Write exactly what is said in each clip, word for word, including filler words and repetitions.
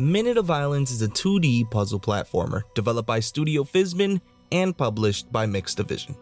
Minute of Islands is a two D puzzle platformer developed by Studio Fizbin and published by Mixed Division.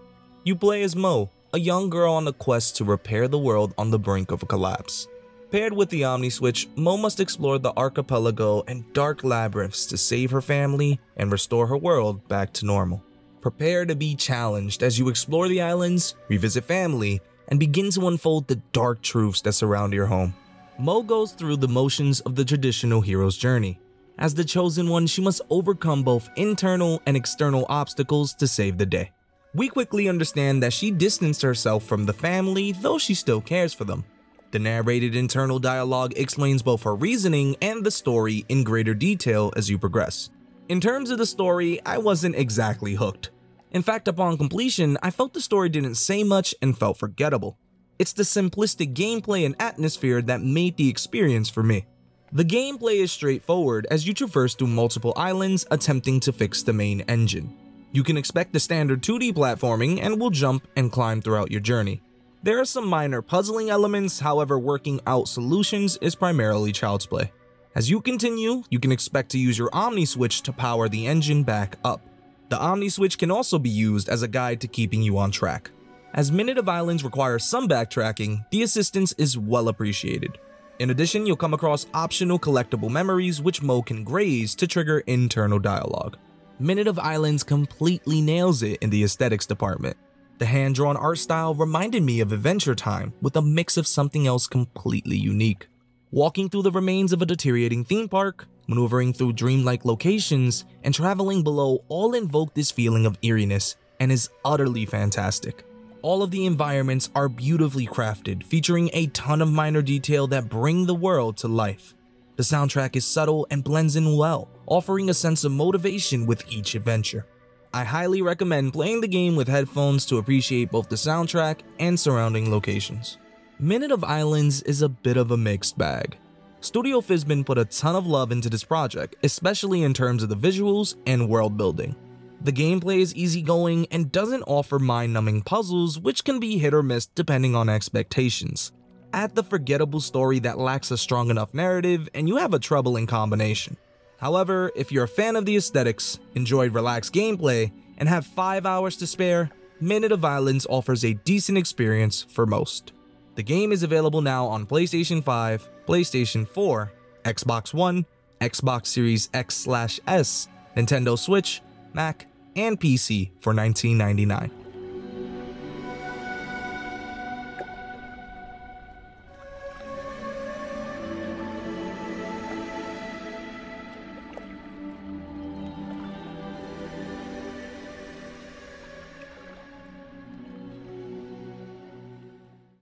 You play as Mo, a young girl on a quest to repair the world on the brink of a collapse. Paired with the Omni Switch, Mo must explore the archipelago and dark labyrinths to save her family and restore her world back to normal. Prepare to be challenged as you explore the islands, revisit family, and begin to unfold the dark truths that surround your home. Mo goes through the motions of the traditional hero's journey. As the chosen one, she must overcome both internal and external obstacles to save the day. We quickly understand that she distanced herself from the family, though she still cares for them. The narrated internal dialogue explains both her reasoning and the story in greater detail as you progress. In terms of the story, I wasn't exactly hooked. In fact, upon completion, I felt the story didn't say much and felt forgettable. It's the simplistic gameplay and atmosphere that made the experience for me. The gameplay is straightforward as you traverse through multiple islands attempting to fix the main engine. You can expect the standard two D platforming and will jump and climb throughout your journey. There are some minor puzzling elements, however working out solutions is primarily child's play. As you continue, you can expect to use your Omni Switch to power the engine back up. The Omni Switch can also be used as a guide to keeping you on track. As Minute of Islands requires some backtracking, the assistance is well appreciated. In addition, you'll come across optional collectible memories which Mo can graze to trigger internal dialogue. Minute of Islands completely nails it in the aesthetics department. The hand-drawn art style reminded me of Adventure Time with a mix of something else completely unique. Walking through the remains of a deteriorating theme park, maneuvering through dreamlike locations, and traveling below all invoke this feeling of eeriness and is utterly fantastic. All of the environments are beautifully crafted, featuring a ton of minor detail that bring the world to life. The soundtrack is subtle and blends in well, offering a sense of motivation with each adventure. I highly recommend playing the game with headphones to appreciate both the soundtrack and surrounding locations. Minute of Islands is a bit of a mixed bag. Studio Fizbin put a ton of love into this project, especially in terms of the visuals and world building. The gameplay is easygoing and doesn't offer mind-numbing puzzles, which can be hit or miss depending on expectations. Add the forgettable story that lacks a strong enough narrative, and you have a troubling combination. However, if you're a fan of the aesthetics, enjoy relaxed gameplay, and have five hours to spare, Minute of Islands offers a decent experience for most. The game is available now on PlayStation five, PlayStation four, Xbox One, Xbox Series X slash S, Nintendo Switch, Mac, and P C for nineteen ninety-nine dollars.